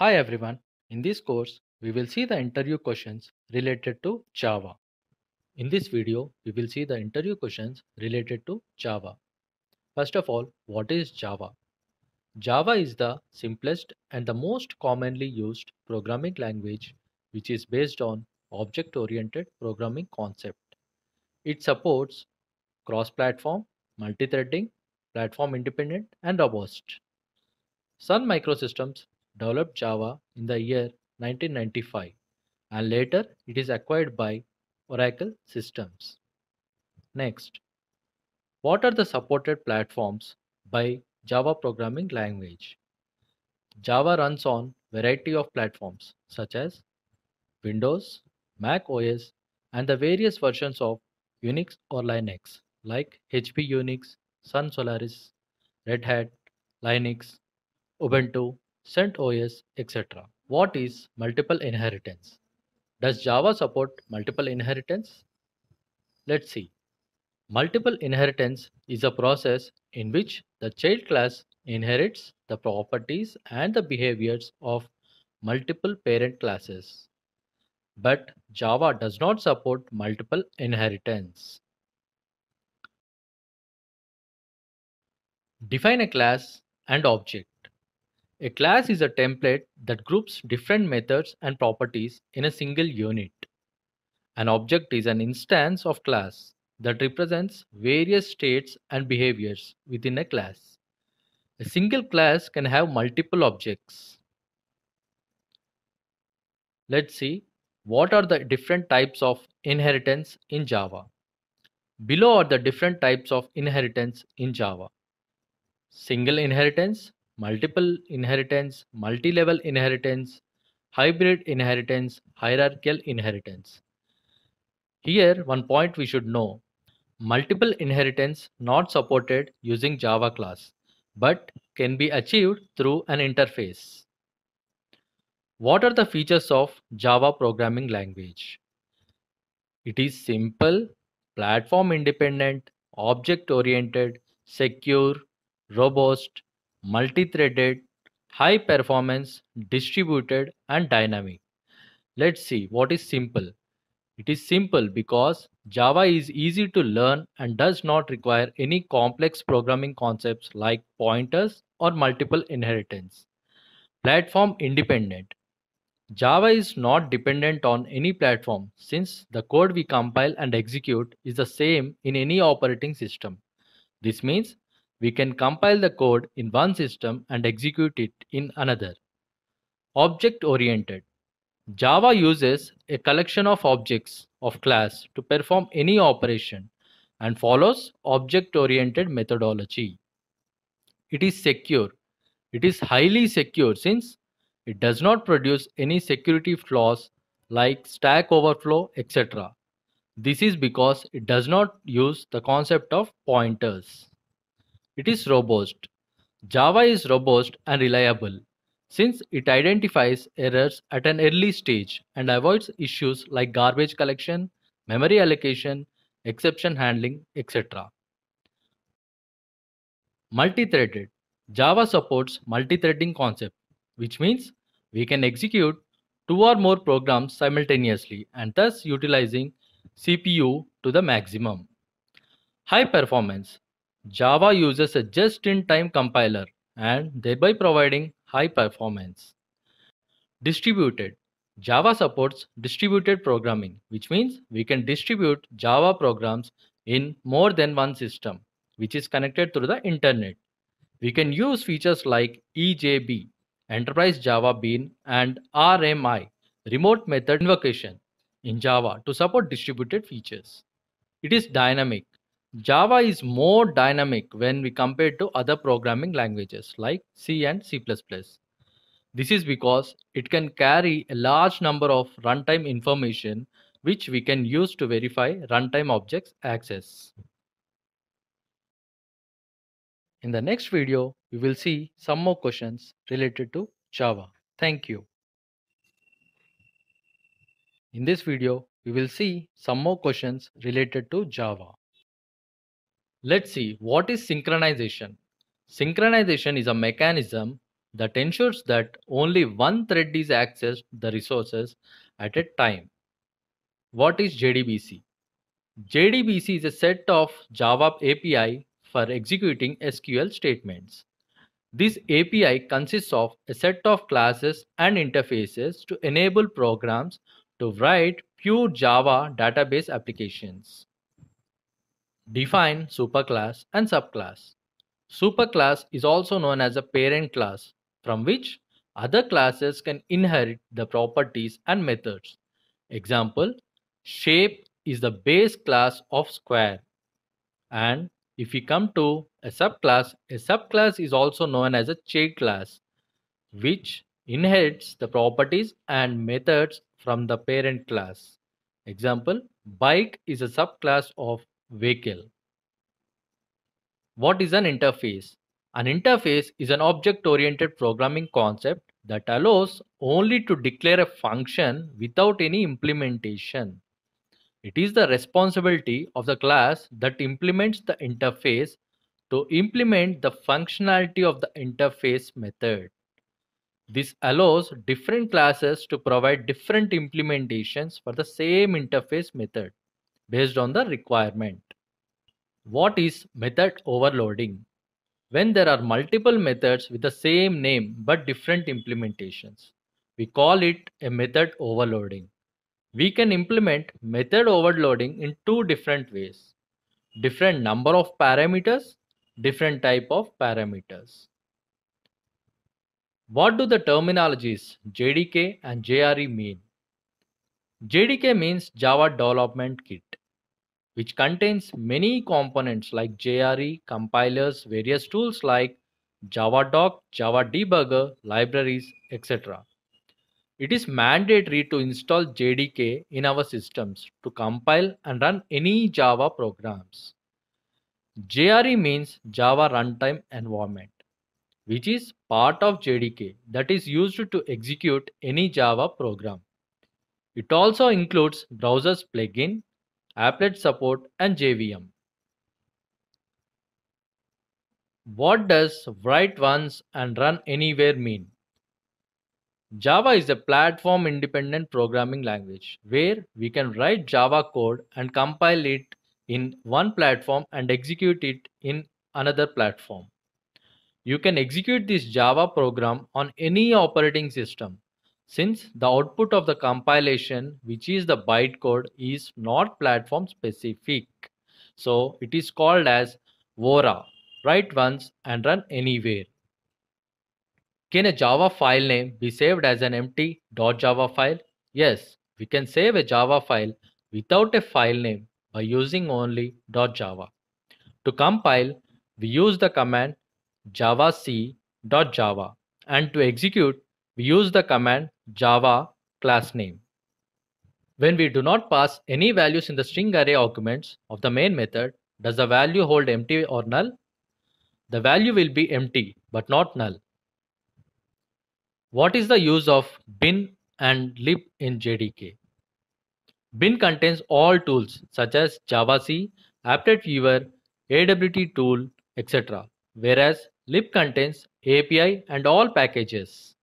Hi everyone, in this course, we will see the interview questions related to Java. In this video, we will see the interview questions related to Java. First of all, what is Java? Java is the simplest and the most commonly used programming language, which is based on object-oriented programming concept. It supports cross-platform, multi-threading, platform-independent, and robust. Sun Microsystems developed Java in the year 1995, and later it is acquired by Oracle Systems. Next, what are the supported platforms by Java programming language? Java runs on variety of platforms such as Windows, Mac OS, and the various versions of Unix or Linux like HP Unix, Sun Solaris, Red Hat, Linux, Ubuntu, CentOS, etc. What is multiple inheritance? Does Java support multiple inheritance? Let's see. Multiple inheritance is a process in which the child class inherits the properties and the behaviors of multiple parent classes. But Java does not support multiple inheritance. Define a class and object. A class is a template that groups different methods and properties in a single unit. An object is an instance of class that represents various states and behaviors within a class. A single class can have multiple objects. Let's see what are the different types of inheritance in Java. Below are the different types of inheritance in Java. Single inheritance, multiple inheritance, multi-level inheritance, hybrid inheritance, hierarchical inheritance. Here, one point we should know. Multiple inheritance not supported using Java class, but can be achieved through an interface. What are the features of Java programming language? It is simple, platform-independent, object-oriented, secure, robust, multi-threaded, high performance, distributed, and dynamic. Let's see what is simple. It is simple because Java is easy to learn and does not require any complex programming concepts like pointers or multiple inheritance. Platform independent. Java is not dependent on any platform since the code we compile and execute is the same in any operating system. This means we can compile the code in one system and execute it in another. Object-oriented. Java uses a collection of objects of class to perform any operation and follows object-oriented methodology. It is secure. It is highly secure since it does not produce any security flaws like Stack Overflow, etc. This is because it does not use the concept of pointers. It is robust. Java is robust and reliable since it identifies errors at an early stage and avoids issues like garbage collection, memory allocation, exception handling, etc. Multi-threaded. Java supports multi-threading concept, which means we can execute two or more programs simultaneously and thus utilizing CPU to the maximum. High performance. Java uses a just-in-time compiler and thereby providing high performance. Distributed. Java supports distributed programming, which means we can distribute Java programs in more than one system, which is connected through the internet. We can use features like EJB, Enterprise Java Bean, and RMI, Remote Method Invocation, in Java to support distributed features. It is dynamic. Java is more dynamic when we compare to other programming languages like C and C++. This is because it can carry a large number of runtime information which we can use to verify runtime objects access. In the next video, we will see some more questions related to Java. Thank you. In this video, we will see some more questions related to Java. Let's see what is synchronization. Synchronization is a mechanism that ensures that only one thread is accessed the resources at a time. What is JDBC? JDBC is a set of Java API for executing SQL statements. This API consists of a set of classes and interfaces to enable programs to write pure Java database applications. Define superclass and subclass. Superclass is also known as a parent class, from which other classes can inherit the properties and methods. Example, shape is the base class of square. And if we come to a subclass is also known as a child class, which inherits the properties and methods from the parent class. Example, bike is a subclass of vehicle. What is an interface? An interface is an object-oriented programming concept that allows only to declare a function without any implementation. It is the responsibility of the class that implements the interface to implement the functionality of the interface method. This allows different classes to provide different implementations for the same interface method based on the requirement. What is method overloading? When there are multiple methods with the same name but different implementations, we call it a method overloading. We can implement method overloading in two different ways: different number of parameters, different type of parameters. What do the terminologies JDK and JRE mean? JDK means Java Development Kit, which contains many components like JRE, compilers, various tools like JavaDoc, Java Debugger, libraries, etc. It is mandatory to install JDK in our systems to compile and run any Java programs. JRE means Java Runtime Environment, which is part of JDK that is used to execute any Java program. It also includes browser's plugin, applet support, and JVM. What does write once and run anywhere mean? Java is a platform-independent programming language where we can write Java code and compile it in one platform and execute it in another platform. You can execute this Java program on any operating system, since the output of the compilation, which is the bytecode, is not platform-specific. So it is called as WORA, write once and run anywhere. Can a Java file name be saved as an empty .java file? Yes, we can save a Java file without a file name by using only .java. To compile, we use the command javac.java, and to execute, we use the command java class name. When we do not pass any values in the string array arguments of the main method, does the value hold empty or null? The value will be empty but not null. What is the use of bin and lib in JDK? Bin contains all tools such as JavaC, Applet Viewer, AWT tool, etc. Whereas lib contains API and all packages.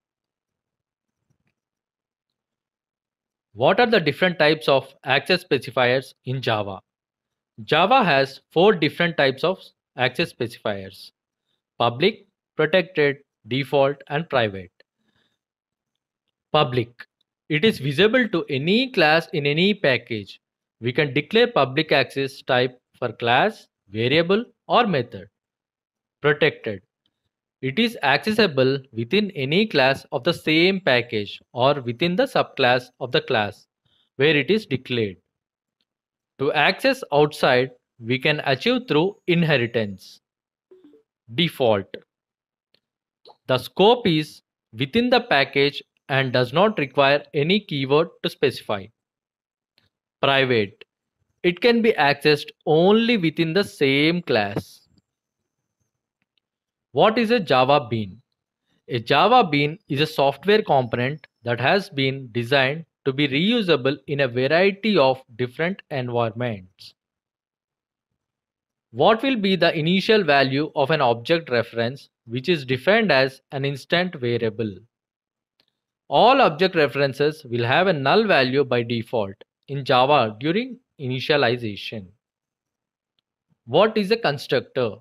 What are the different types of access specifiers in Java? Java has 4 different types of access specifiers: public, protected, default, and private. Public. It is visible to any class in any package. We can declare public access type for class, variable, or method. Protected. It is accessible within any class of the same package or within the subclass of the class where it is declared. To access outside, we can achieve through inheritance. Default. The scope is within the package and does not require any keyword to specify. Private. It can be accessed only within the same class. What is a Java bean? A Java bean is a software component that has been designed to be reusable in a variety of different environments. What will be the initial value of an object reference, which is defined as an instant variable? All object references will have a null value by default in Java during initialization. What is a constructor?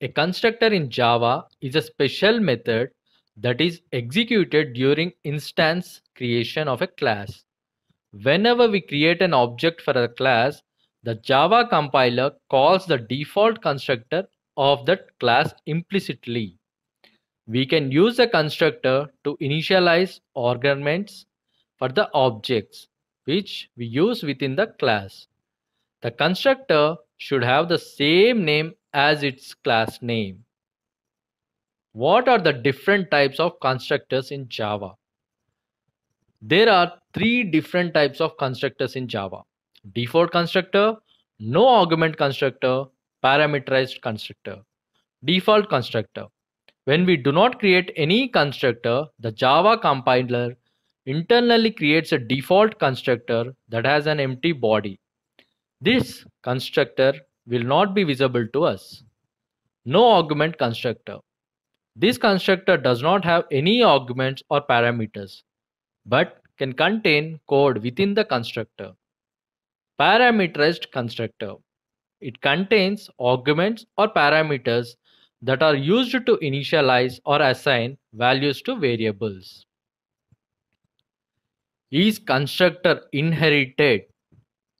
A constructor in Java is a special method that is executed during instance creation of a class. Whenever we create an object for a class, the Java compiler calls the default constructor of that class implicitly. We can use the constructor to initialize arguments for the objects which we use within the class. The constructor should have the same name as its class name. What are the different types of constructors in Java? There are three different types of constructors in Java: default constructor, no argument constructor, parameterized constructor. Default constructor: when we do not create any constructor, the Java compiler internally creates a default constructor that has an empty body. This constructor will not be visible to us. No argument constructor: this constructor does not have any arguments or parameters, but can contain code within the constructor. Parameterized constructor: it contains arguments or parameters that are used to initialize or assign values to variables. Is constructor inherited?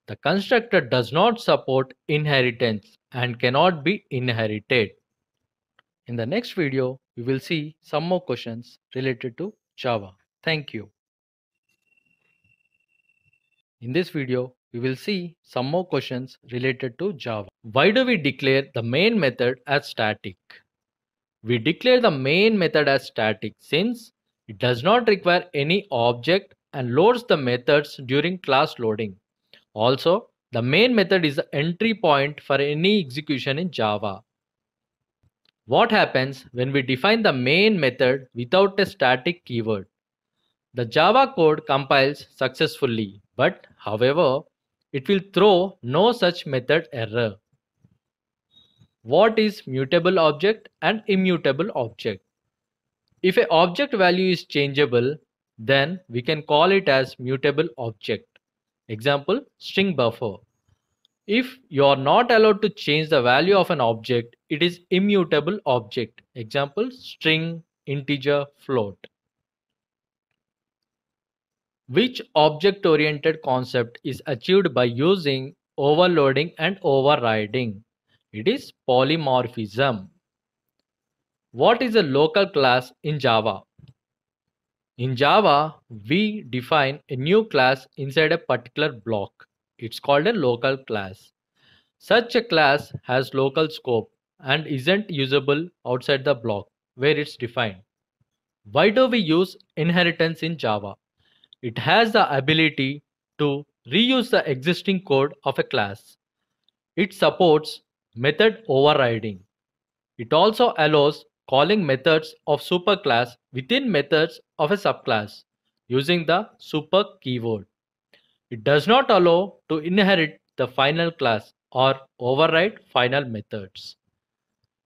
The constructor does not support inheritance and cannot be inherited. In the next video, we will see some more questions related to Java. Thank you. In this video, we will see some more questions related to Java. Why do we declare the main method as static? We declare the main method as static since it does not require any object and loads the methods during class loading. Also, the main method is the entry point for any execution in Java. What happens when we define the main method without a static keyword? The Java code compiles successfully, but however, it will throw no such method error. What is mutable object and immutable object? If an object value is changeable, then we can call it as mutable object. Example, string buffer. If you are not allowed to change the value of an object, it is immutable object. Example, string, integer, float. Which object-oriented concept is achieved by using overloading and overriding? It is polymorphism. What is a local class in Java? In Java, we define a new class inside a particular block. It's called a local class. Such a class has local scope and isn't usable outside the block where it's defined. Why do we use inheritance in Java? It has the ability to reuse the existing code of a class. It supports method overriding. It also allows calling methods of superclass within methods of a subclass using the super keyword. It does not allow to inherit the final class or override final methods.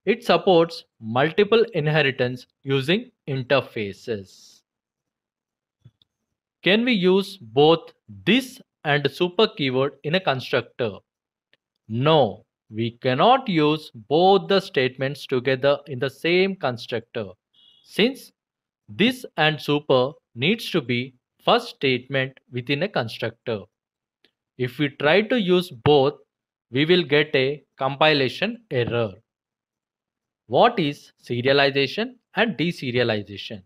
It supports multiple inheritance using interfaces. Can we use both this and super keyword in a constructor? No, we cannot use both the statements together in the same constructor, since this and super needs to be first statement within a constructor. If we try to use both, we will get a compilation error. What is serialization and deserialization?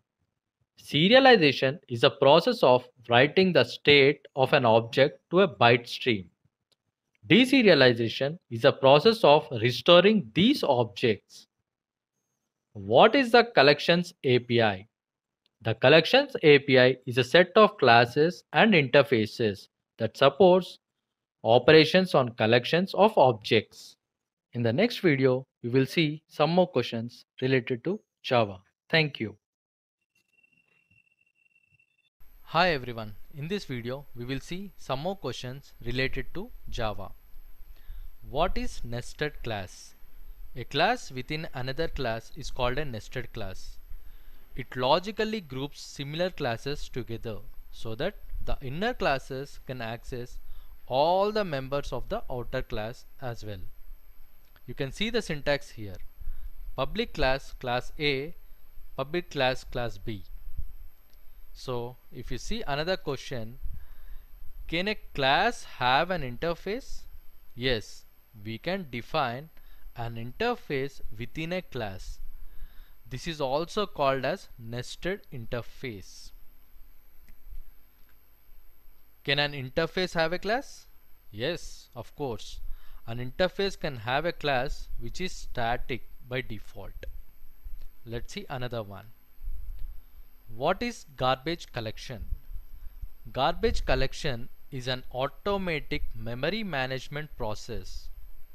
Serialization is a process of writing the state of an object to a byte stream. Deserialization is a process of restoring these objects. What is the collections API? The collections API is a set of classes and interfaces that supports operations on collections of objects. In the next video, we will see some more questions related to Java. Thank you. Hi everyone, in this video we will see some more questions related to Java. What is nested class? A class within another class is called a nested class. It logically groups similar classes together so that the inner classes can access all the members of the outer class as well. You can see the syntax here. Public class, class A, public class, class B. So if you see another question, can a class have an interface? Yes, we can define an interface within a class. This is also called as nested interface. Can an interface have a class? Yes, of course. An interface can have a class which is static by default. Let's see another one. What is garbage collection? Garbage collection is an automatic memory management process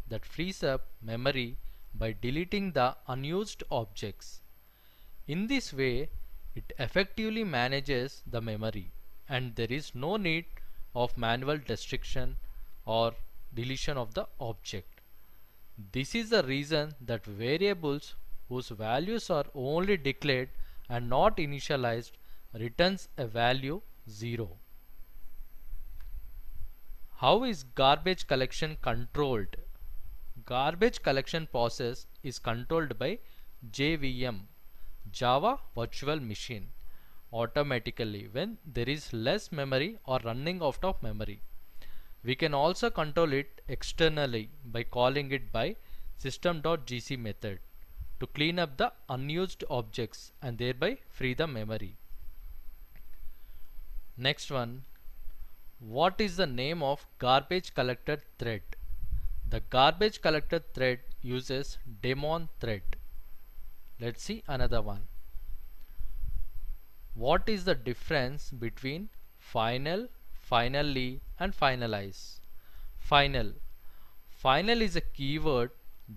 that frees up memory by deleting the unused objects. In this way, it effectively manages the memory and there is no need of manual destruction or deletion of the object. This is the reason that variables whose values are only declared and not initialized returns a value 0. How is garbage collection controlled? Garbage collection process is controlled by JVM, Java Virtual Machine, automatically when there is less memory or running out of memory. We can also control it externally by calling it by system.gc method to clean up the unused objects and thereby free the memory. Next one, what is the name of garbage collector thread? The garbage collector thread uses daemon thread. Let's see another one. What is the difference between final, finally and finalize? Final is a keyword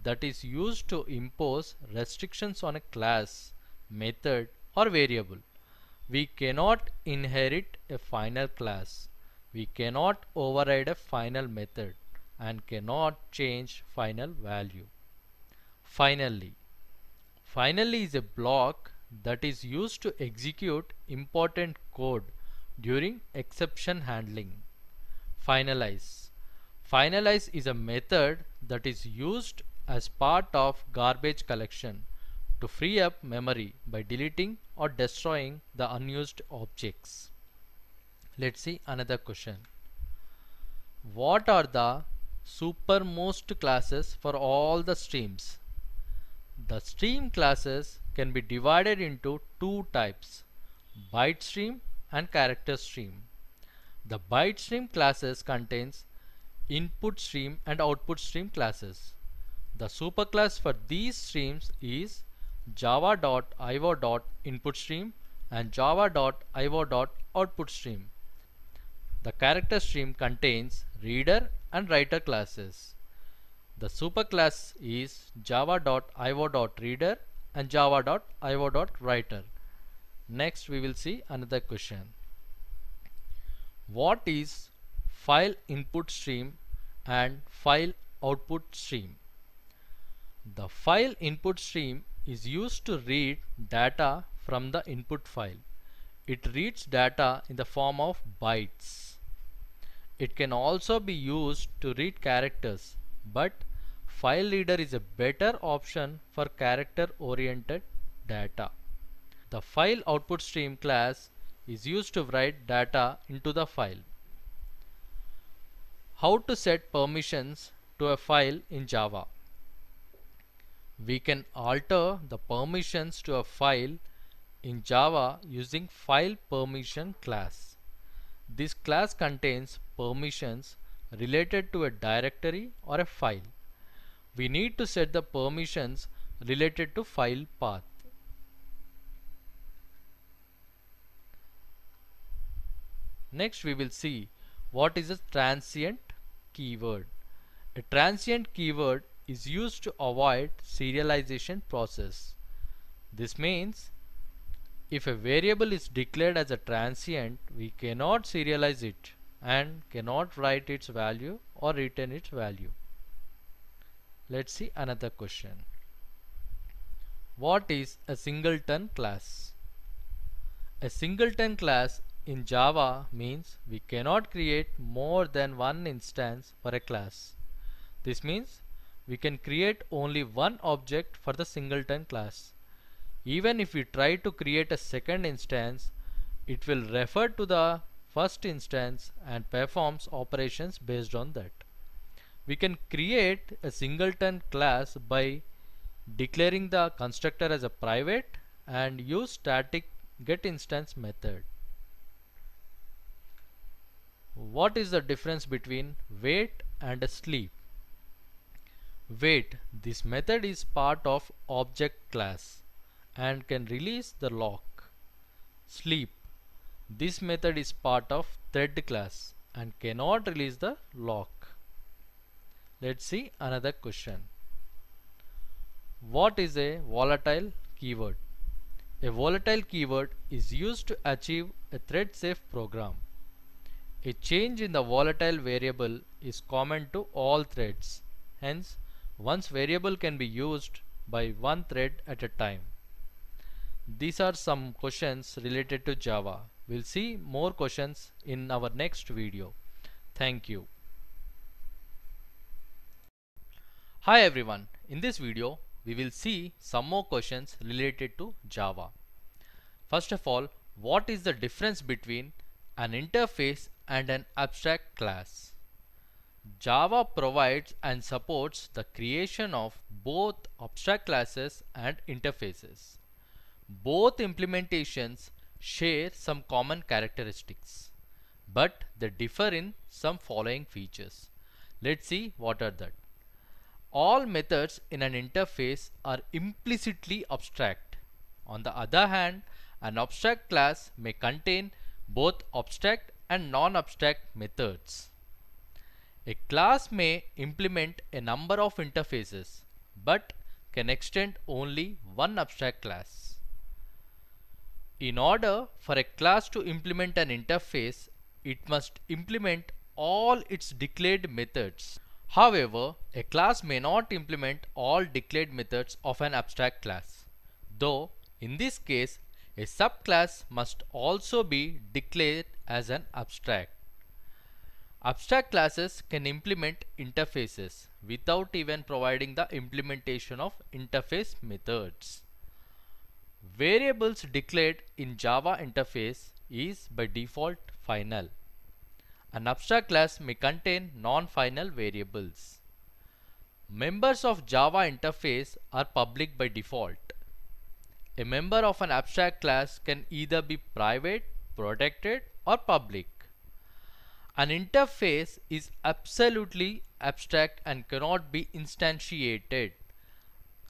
that is used to impose restrictions on a class, method or variable. We cannot inherit a final class. We cannot override a final method and cannot change final value. Finally is a block that is used to execute important code during exception handling. Finalize is a method that is used as part of garbage collection to free up memory by deleting or destroying the unused objects. Let's see another question. What are the supermost classes for all the streams? The stream classes can be divided into two types, byte stream and character stream. The byte stream classes contains input stream and output stream classes. The superclass for these streams is java.io.input stream and java.io.output stream. The character stream contains reader and writer classes. The superclass is java.io.reader and java.io.writer. Next we will see another question. What is file input stream and file output stream? The file input stream is used to read data from the input file. It reads data in the form of bytes. It can also be used to read characters, but file reader is a better option for character-oriented data. The file output stream class is used to write data into the file. How to set permissions to a file in Java? We can alter the permissions to a file in Java using file permission class. This class contains permissions related to a directory or a file. We need to set the permissions related to file path. Next we will see what is a transient keyword. A transient keyword is used to avoid serialization process. This means if a variable is declared as a transient, we cannot serialize it and cannot write its value or return its value. Let's see another question. What is a singleton class? A singleton class in Java means we cannot create more than one instance for a class. This means we can create only one object for the singleton class. Even if we try to create a second instance, it will refer to the first instance and performs operations based on that. We can create a singleton class by declaring the constructor as a private and use static getInstance method. What is the difference between wait and sleep? Wait, this method is part of object class and can release the lock. Sleep, this method is part of thread class and cannot release the lock. Let's see another question. What is a volatile keyword? A volatile keyword is used to achieve a thread-safe program. A change in the volatile variable is common to all threads. Hence, one's variable can be used by one thread at a time. These are some questions related to Java. We'll see more questions in our next video. Thank you. Hi everyone. In this video, we will see some more questions related to Java. First of all, what is the difference between an interface and an abstract class? Java provides and supports the creation of both abstract classes and interfaces. Both implementations share some common characteristics, but they differ in some following features. Let's see what are that. All methods in an interface are implicitly abstract. On the other hand, an abstract class may contain both abstract and non-abstract methods. A class may implement a number of interfaces, but can extend only one abstract class. In order for a class to implement an interface, it must implement all its declared methods. However, a class may not implement all declared methods of an abstract class. Though, in this case, a subclass must also be declared as an abstract. Abstract classes can implement interfaces without even providing the implementation of interface methods. Variables declared in Java interface is by default final. An abstract class may contain non-final variables. Members of Java interface are public by default. A member of an abstract class can either be private, protected, or public. An interface is absolutely abstract and cannot be instantiated.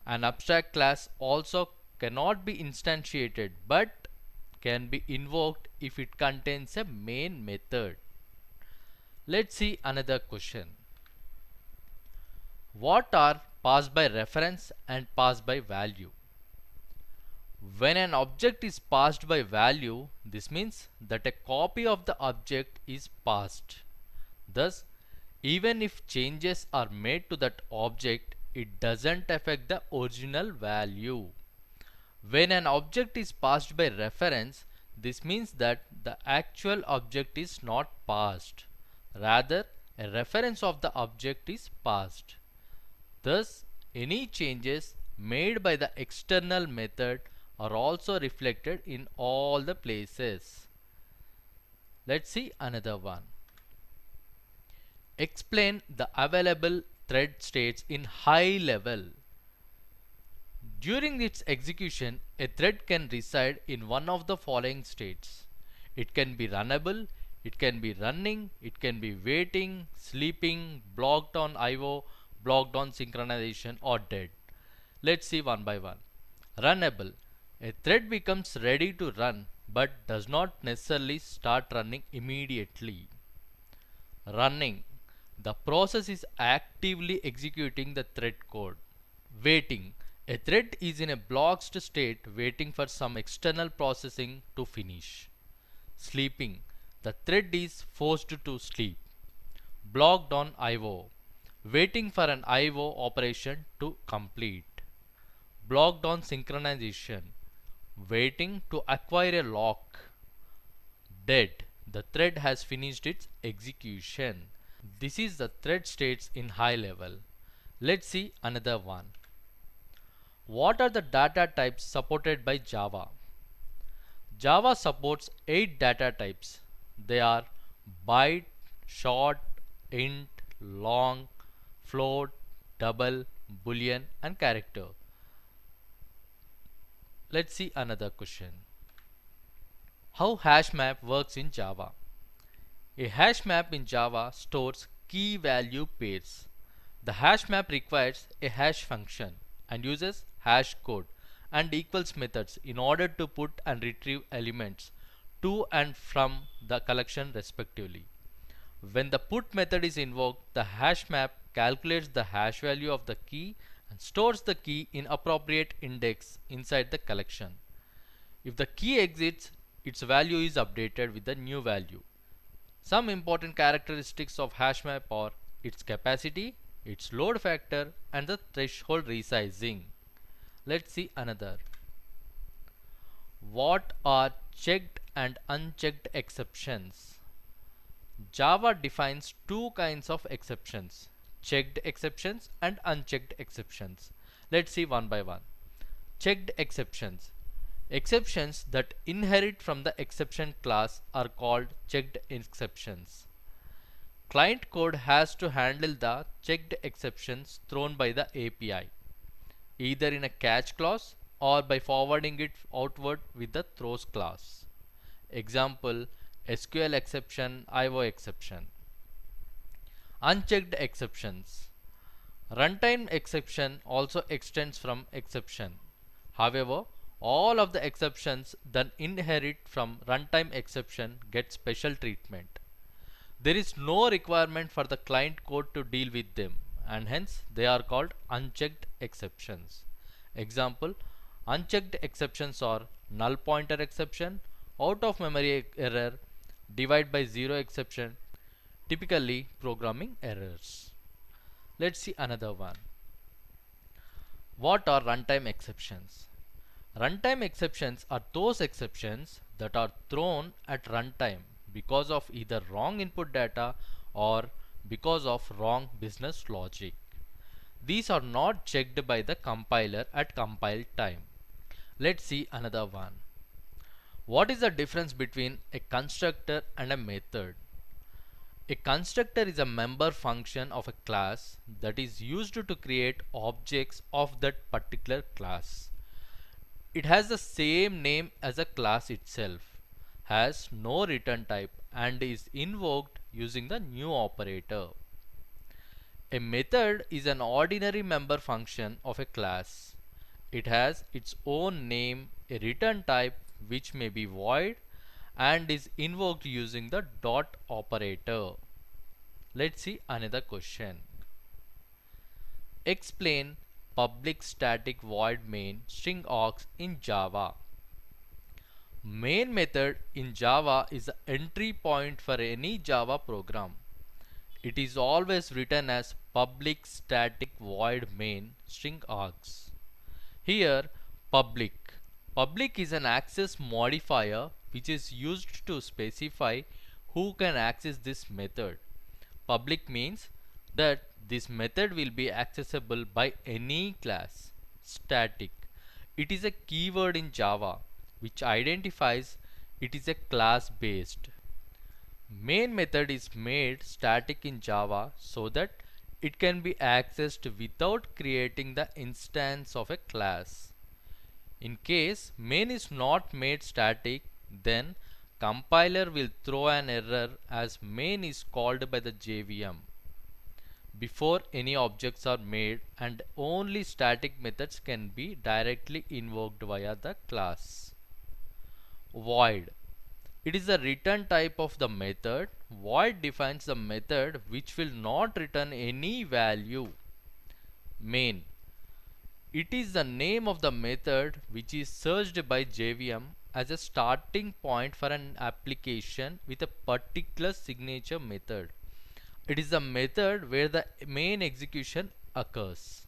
An abstract class also cannot be instantiated but can be invoked if it contains a main method. Let's see another question. What are passed by reference and passed by value? When an object is passed by value, this means that a copy of the object is passed. Thus, even if changes are made to that object, it doesn't affect the original value. When an object is passed by reference, this means that the actual object is not passed. Rather, a reference of the object is passed. Thus, any changes made by the external method are also reflected in all the places. Let's see another one. Explain the available thread states in high level. During its execution, a thread can reside in one of the following states. It can be runnable, it can be running, it can be waiting, sleeping, blocked on IO, blocked on synchronization, or dead. Let's see one by one. Runnable. A thread becomes ready to run but does not necessarily start running immediately. Running. The process is actively executing the thread code. Waiting. A thread is in a blocked state waiting for some external processing to finish. Sleeping. The thread is forced to sleep. Blocked on IO. Waiting for an IO operation to complete. blocked on synchronization, waiting to acquire a lock. Dead. The thread has finished its execution. This is the thread states in high level. Let's see another one. What are the data types supported by Java? Java supports 8 data types. They are byte, short, int, long, float, double, boolean and character. Let's see another question. How hash map works in Java? A hash map in Java stores key value pairs. The hash map requires a hash function and uses hash code and equals methods in order to put and retrieve elements to and from the collection respectively. When the put method is invoked, the hash map calculates the hash value of the key and stores the key in appropriate index inside the collection. If the key exits, its value is updated with the new value. Some important characteristics of hash map are its capacity, its load factor and the threshold resizing. Let's see another. What are checked and unchecked exceptions? Java defines two kinds of exceptions, checked exceptions and unchecked exceptions. Let's see one by one. Checked exceptions. Exceptions that inherit from the exception class are called checked exceptions. Client code has to handle the checked exceptions thrown by the API, either in a catch clause or by forwarding it outward with the throws class. Example, SQL exception, IO exception. Unchecked exceptions. Runtime exception also extends from exception. However, all of the exceptions that inherit from runtime exception get special treatment. There is no requirement for the client code to deal with them, and hence they are called unchecked exceptions. Example, unchecked exceptions are null pointer exception, out of memory error, divide by zero exception, typically programming errors. Let's see another one. What are runtime exceptions? Runtime exceptions are those exceptions that are thrown at runtime because of either wrong input data or because of wrong business logic. These are not checked by the compiler at compile time. Let's see another one. What is the difference between a constructor and a method? A constructor is a member function of a class that is used to create objects of that particular class. It has the same name as the class itself, has no return type and is invoked using the new operator. A method is an ordinary member function of a class. It has its own name, a return type which may be void, and is invoked using the dot operator. Let's see another question. Explain public static void main string args in Java. Main method in Java is the entry point for any Java program. It is always written as public static void main string args. Here, public is an access modifier which is used to specify who can access this method. Public means that this method will be accessible by any class. Static. It is a keyword in Java which identifies it is a class based. Main method is made static in Java so that it can be accessed without creating the instance of a class. In case main is not made static, then compiler will throw an error as main is called by the JVM before any objects are made, and only static methods can be directly invoked via the class. Void. It is the return type of the method. Void defines the method which will not return any value. Main. It is the name of the method which is searched by JVM as a starting point for an application with a particular signature method. It is the method where the main execution occurs.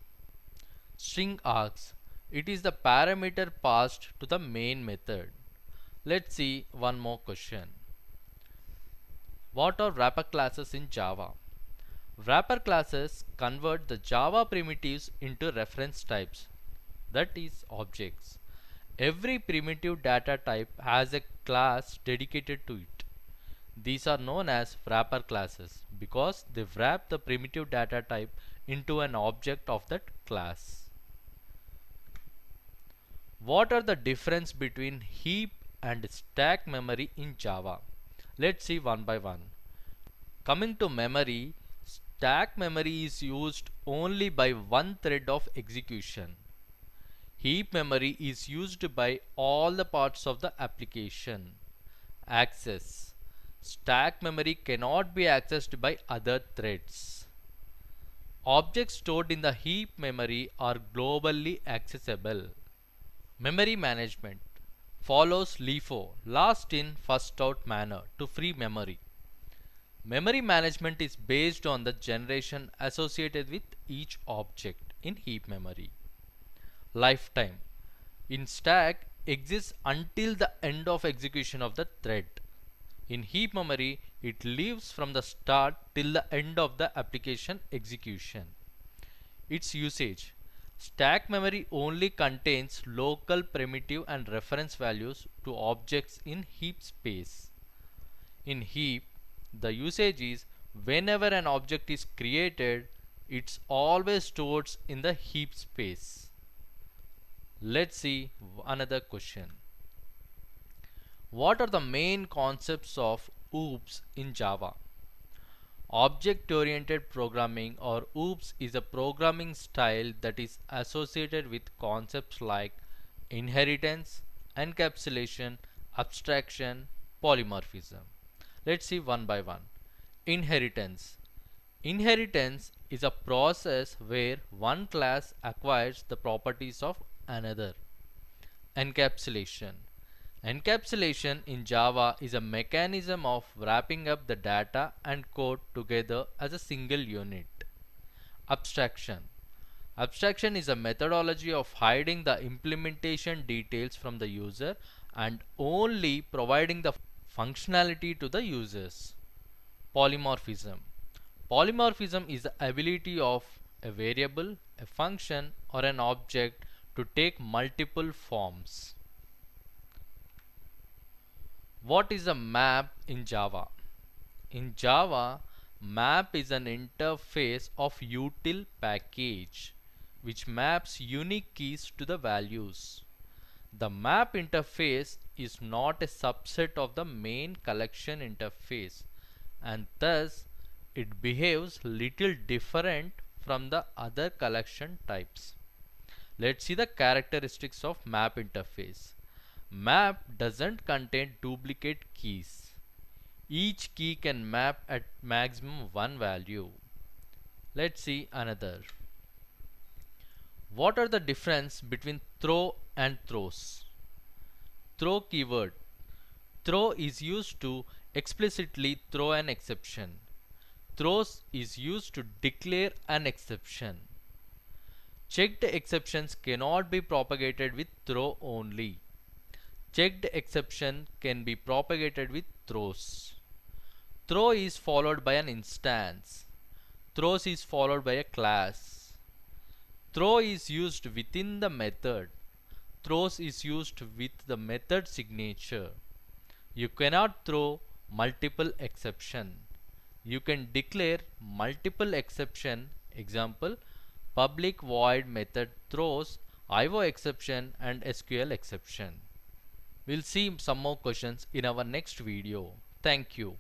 String args. It is the parameter passed to the main method. Let's see one more question. What are wrapper classes in Java? Wrapper classes convert the Java primitives into reference types, that is objects. Every primitive data type has a class dedicated to it. These are known as wrapper classes because they wrap the primitive data type into an object of that class. What are the difference between heap and stack memory in Java? Let's see one by one. Coming to memory, stack memory is used only by one thread of execution. Heap memory is used by all the parts of the application. Access. Stack memory cannot be accessed by other threads. Objects stored in the heap memory are globally accessible. Memory management follows LIFO, last in first out manner, to free memory. Memory management is based on the generation associated with each object in heap memory. Lifetime in stack exists until the end of execution of the thread. In heap memory, it lives from the start till the end of the application execution. Its usage. Stack memory only contains local primitive and reference values to objects in heap space. In heap, the usage is whenever an object is created, it's always stored in the heap space. Let's see another question. What are the main concepts of OOPs in Java? Object-oriented programming or OOPs is a programming style that is associated with concepts like inheritance, encapsulation, abstraction, polymorphism. Let's see one by one. Inheritance. Inheritance is a process where one class acquires the properties of another. Encapsulation. Encapsulation in Java is a mechanism of wrapping up the data and code together as a single unit. Abstraction. Abstraction is a methodology of hiding the implementation details from the user and only providing the functionality to the users. Polymorphism. Polymorphism is the ability of a variable, a function, or an object to take multiple forms. What is a map in Java? In Java, map is an interface of util package which maps unique keys to the values. The map interface is not a subset of the main collection interface, and thus it behaves little different from the other collection types. Let's see the characteristics of map interface. Map doesn't contain duplicate keys. Each key can map at maximum one value. Let's see another. What are the difference between throw and throws? Throw keyword. Throw is used to explicitly throw an exception. Throws is used to declare an exception. Checked exceptions cannot be propagated with throw only. Checked exception can be propagated with throws. Throw is followed by an instance. Throws is followed by a class. Throw is used within the method. Throws is used with the method signature. You cannot throw multiple exception. You can declare multiple exception. Example, public void method throws, IO exception and SQL exception. We'll see some more questions in our next video. Thank you.